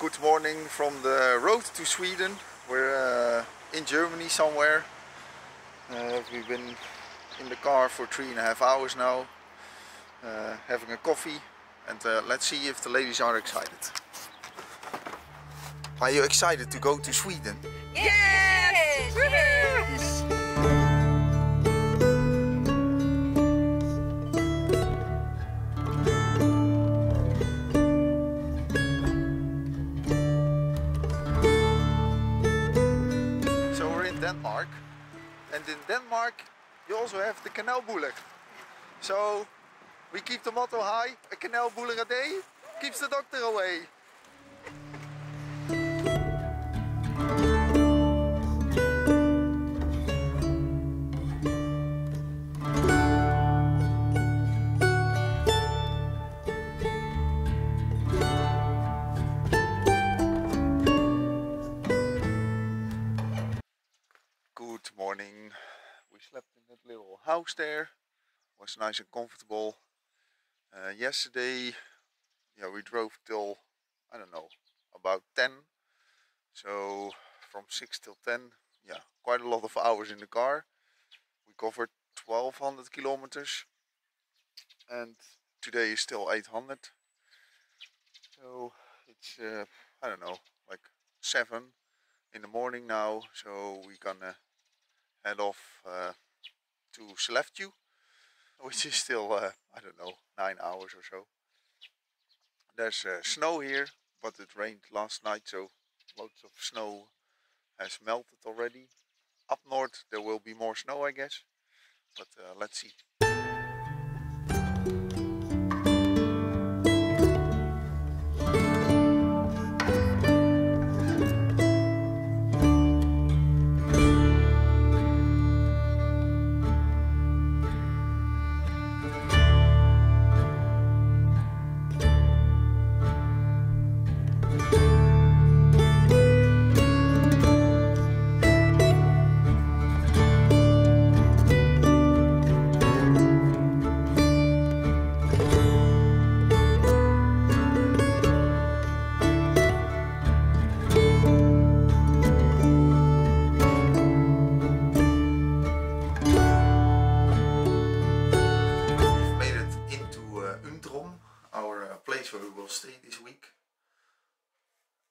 Good morning from the road to Sweden. We're in Germany somewhere. We've been in the car for 3.5 hours now, having a coffee, and let's see if the ladies are excited. Are you excited to go to Sweden? Yes! Yes! Denmark, and in Denmark you also have the kanelboeler. So we keep the motto high, a kanelboeler a day keeps the doctor away. House there was nice and comfortable. Yesterday, yeah, we drove till I don't know about 10. So from 6 till 10, yeah, quite a lot of hours in the car. We covered 1,200 kilometers, and today is still 800. So it's I don't know, like 7 in the morning now. So we're gonna head off. To Sleftjö, which is still, I don't know, 9 hours or so. There's snow here, but it rained last night, so loads of snow has melted already. Up north there will be more snow, I guess, but let's see.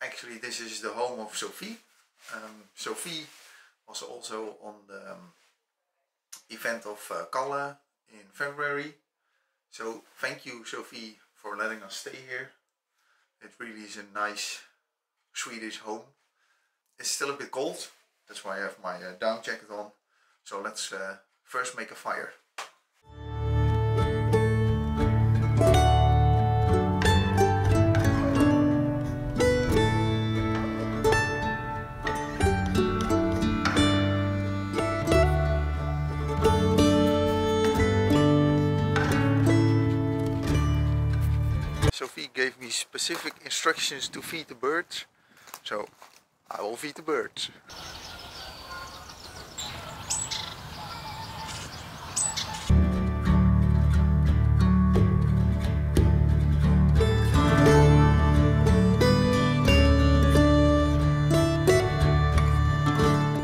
Actually, this is the home of Sophie. Sophie was also on the event of Kalle in February. So thank you, Sophie, for letting us stay here. It really is a nice Swedish home. It's still a bit cold, that's why I have my down jacket on. So let's first make a fire. Sophie gave me specific instructions to feed the birds, so I will feed the birds.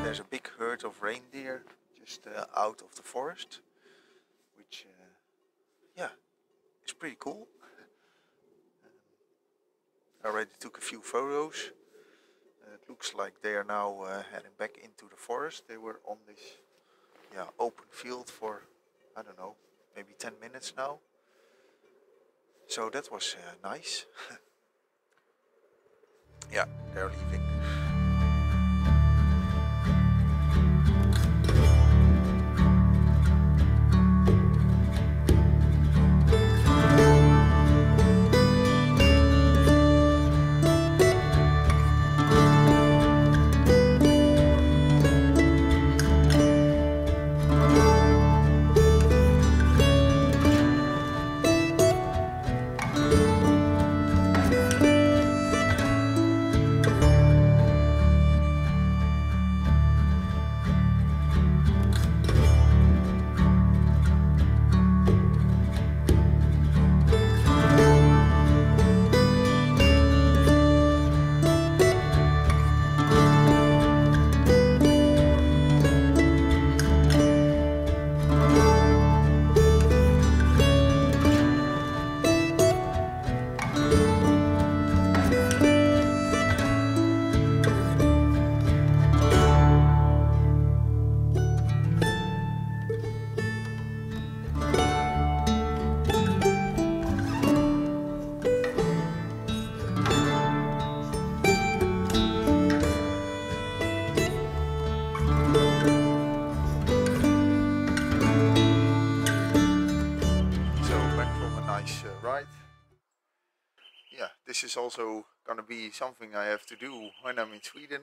There's a big herd of reindeer just out of the forest, which yeah, is pretty cool. I already took a few photos. It looks like they are now heading back into the forest. They were on this, yeah, open field for, I don't know, maybe 10 minutes now. So that was nice. Yeah, they're leaving. yeah, this is also going to be something I have to do when I'm in Sweden.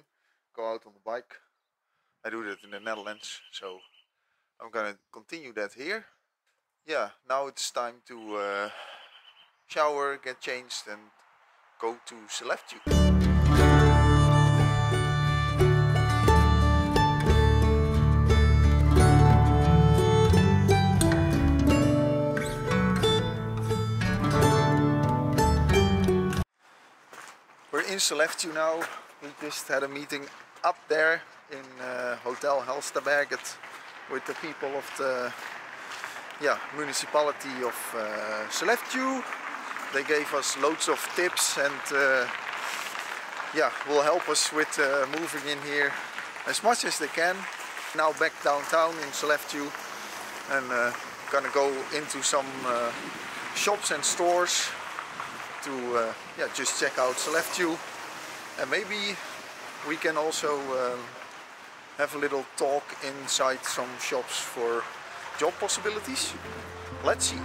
Go out on the bike. I do that in the Netherlands, so I'm going to continue that here. Yeah, now it's time to shower, get changed and go to Sleftjö. Celestube now. We just had a meeting up there in Hotel Halstaberget with the people of the municipality of Sleftjö. They gave us loads of tips and will help us with moving in here as much as they can. Now back downtown in Sleftjö and gonna go into some shops and stores to just check out Sleftjö, and maybe we can also have a little talk inside some shops for job possibilities. Let's see.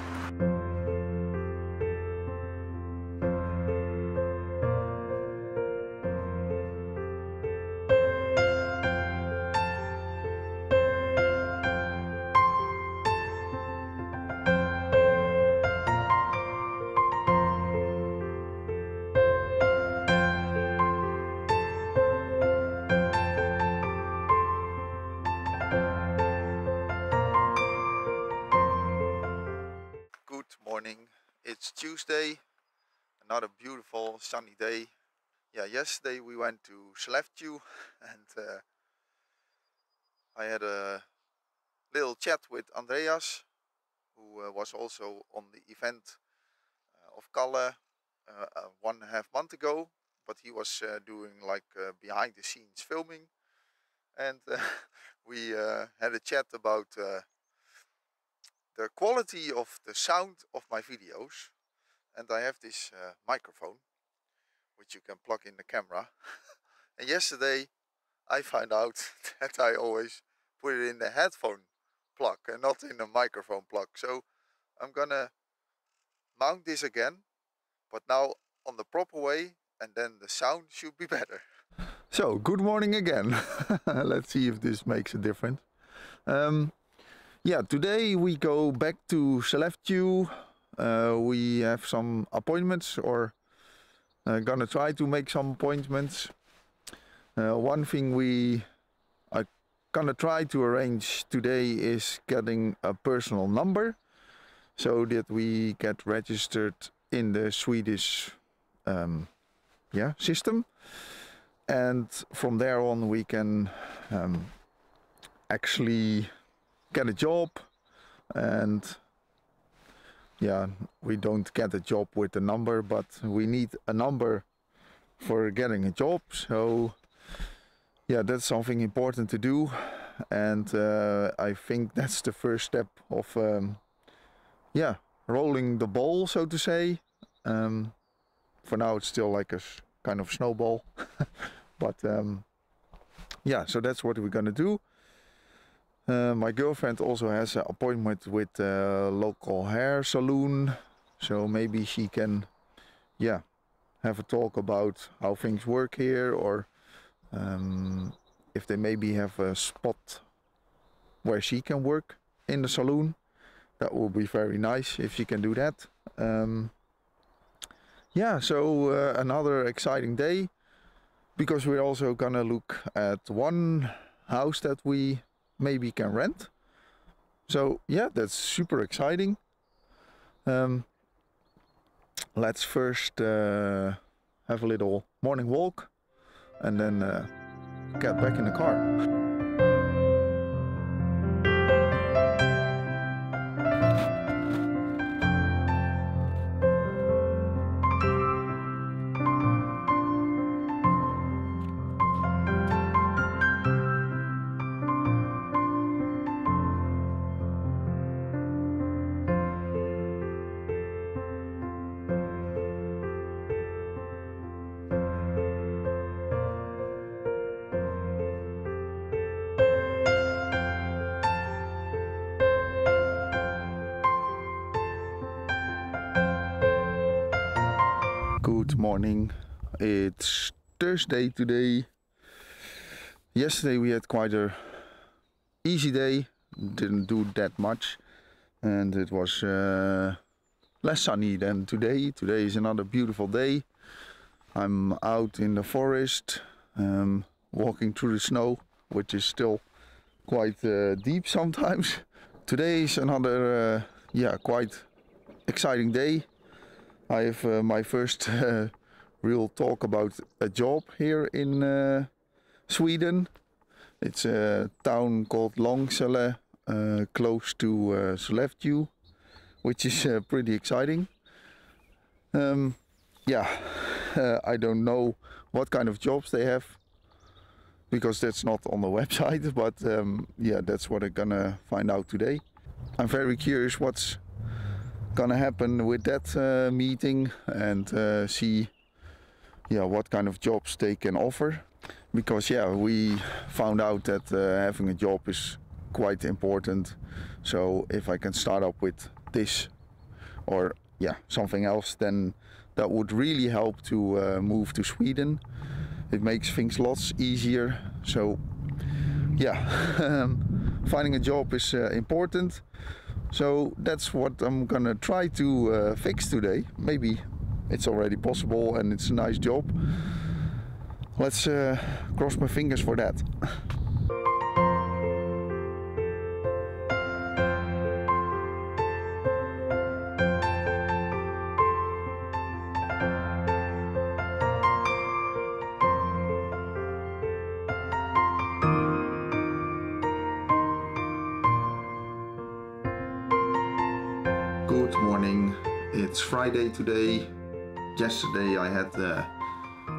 It's Tuesday, another beautiful sunny day. Yeah, yesterday we went to Schlechtü and I had a little chat with Andreas, who was also on the event of Kalle 1.5 months ago, but he was doing like behind the scenes filming, and we had a chat about the quality of the sound of my videos. And I have this microphone which you can plug in the camera and yesterday I found out that I always put it in the headphone plug and not in the microphone plug, so I'm gonna mount this again, but now on the proper way, and then the sound should be better. So good morning again. Let's see if this makes a difference. Yeah, today we go back to Sleftjö. We have some appointments, or gonna try to make some appointments. One thing we are gonna try to arrange today is getting a personal number, so that we get registered in the Swedish system, and from there on we can actually get a job. And yeah, we don't get a job with a number, but we need a number for getting a job, so yeah, that's something important to do. And I think that's the first step of rolling the ball, so to say. For now it's still like a kind of snowball, but so that's what we're gonna do. My girlfriend also has an appointment with a local hair salon, so maybe she can have a talk about how things work here, or if they maybe have a spot where she can work in the salon. That would be very nice if she can do that. So another exciting day, because we're also gonna look at one house that we maybe can rent, so yeah, that's super exciting. Let's first have a little morning walk and then get back in the car. Good morning. It's Thursday today. Yesterday we had quite a easy day, didn't do that much, and it was less sunny than today. Today is another beautiful day. I'm out in the forest, walking through the snow, which is still quite deep sometimes. Today is another quite exciting day. I have my first real talk about a job here in Sweden. It's a town called Långsäle, close to Sleftjö, which is pretty exciting. I don't know what kind of jobs they have, because that's not on the website, but that's what I'm gonna find out today. I'm very curious what's gonna happen with that meeting, and see what kind of jobs they can offer, because we found out that having a job is quite important. So if I can start up with this or something else, then that would really help to move to Sweden. It makes things lots easier. So finding a job is important. So that's what I'm gonna try to fix today. Maybe it's already possible and it's a nice job. Let's cross my fingers for that. Good morning, it's Friday today. Yesterday I had a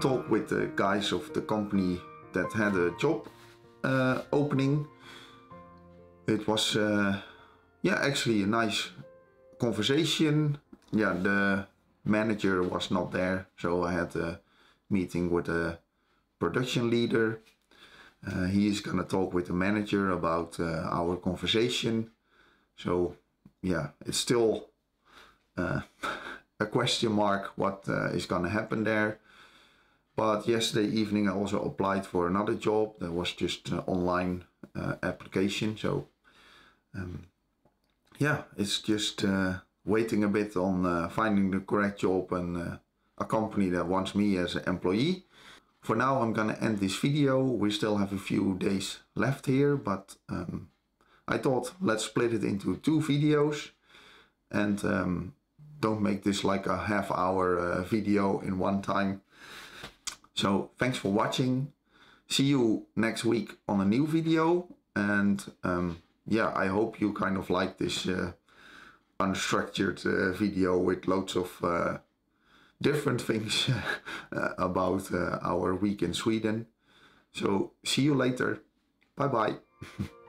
talk with the guys of the company that had a job opening. It was actually a nice conversation. The manager was not there, so I had a meeting with the production leader. He is gonna talk with the manager about our conversation. So it's still a question mark what is going to happen there. But yesterday evening I also applied for another job. That was just an online application. So it's just waiting a bit on finding the correct job and a company that wants me as an employee. For now I'm going to end this video. We still have a few days left here, but I thought let's split it into two videos, and don't make this like a half hour video in one time. So thanks for watching. See you next week on a new video, and I hope you kind of like this unstructured video with loads of different things about our week in Sweden. So see you later. Bye bye.